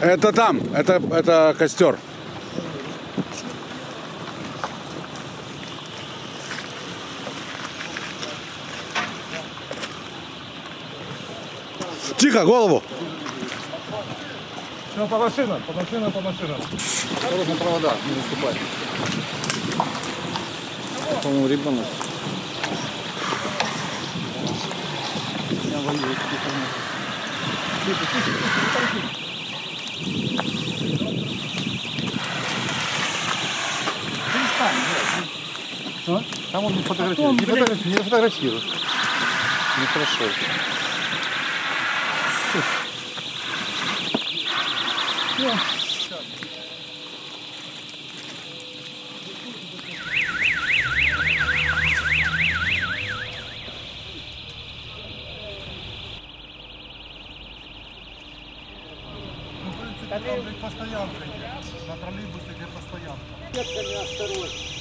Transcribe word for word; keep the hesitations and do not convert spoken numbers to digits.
Это там, это, это костер. Тихо, голову. Все, по машинам, по машинам, по машинам. Осторожно, провода, не наступать. По-моему, ребенок. Что? Там он не фотографирует. Не фотографирует. Не фотографирует. Нехорошо. Там, блядь, постоянка. На троллейбусе, где постоянка. Детка неосторожна.